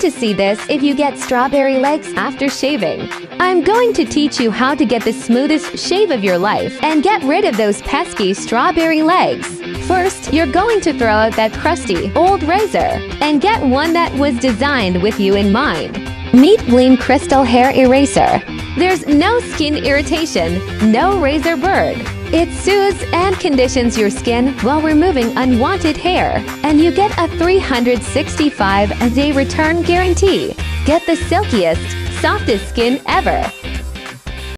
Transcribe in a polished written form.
to see this if you get strawberry legs after shaving. I'm going to teach you how to get the smoothest shave of your life and get rid of those pesky strawberry legs. First, you're going to throw out that crusty, old razor and get one that was designed with you in mind. Meet Bleame Crystal Hair Eraser. There's no skin irritation, no razor burn. It soothes and conditions your skin while removing unwanted hair, and you get a 365-day return guarantee. Get the silkiest, softest skin ever.